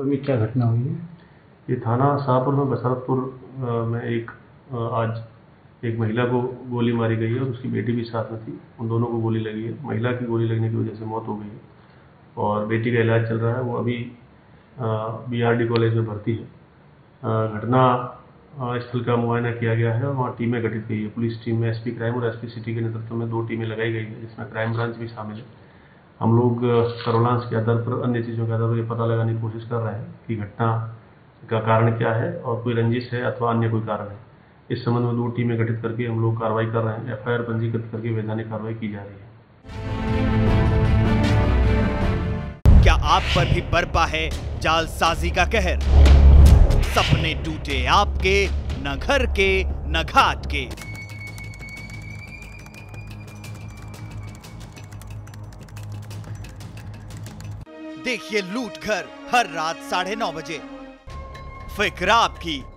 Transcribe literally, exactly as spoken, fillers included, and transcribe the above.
में क्या घटना हुई है? ये थाना शाहपुर में बसरतपुर में एक आज एक महिला को गोली मारी गई है और उसकी बेटी भी साथ में थी। उन दोनों को गोली लगी है। महिला की गोली लगने की वजह से मौत हो गई है और बेटी का इलाज चल रहा है। वो अभी बीआरडी कॉलेज में भर्ती है। घटना स्थल का मुआयना किया गया है और वहाँ टीमें गठित की है। पुलिस टीम में एसपी क्राइम और एसपी सिटी के नेतृत्व में दो टीमें लगाई गई है, जिसमें क्राइम ब्रांच भी शामिल है। हम लोग सर्विलांस के आधार पर, अन्य चीज़ों के आधार पर ये पता लगाने की कोशिश कर रहे हैं कि घटना का कारण क्या है और कोई रंजिश है अथवा अन्य कोई कारण है। इस संबंध में दो टीमें गठित करके हम लोग कार्रवाई कर रहे हैं। एफआईआर पंजीकृत करके वैधानिक कार्रवाई की जा रही है। क्या आप पर भी बरपा है जालसाजी का कहर? सपने टूटे आपके, न घर के न घाट के। देखिए लूट घर हर रात साढ़े नौ बजे। फिक्र आपकी।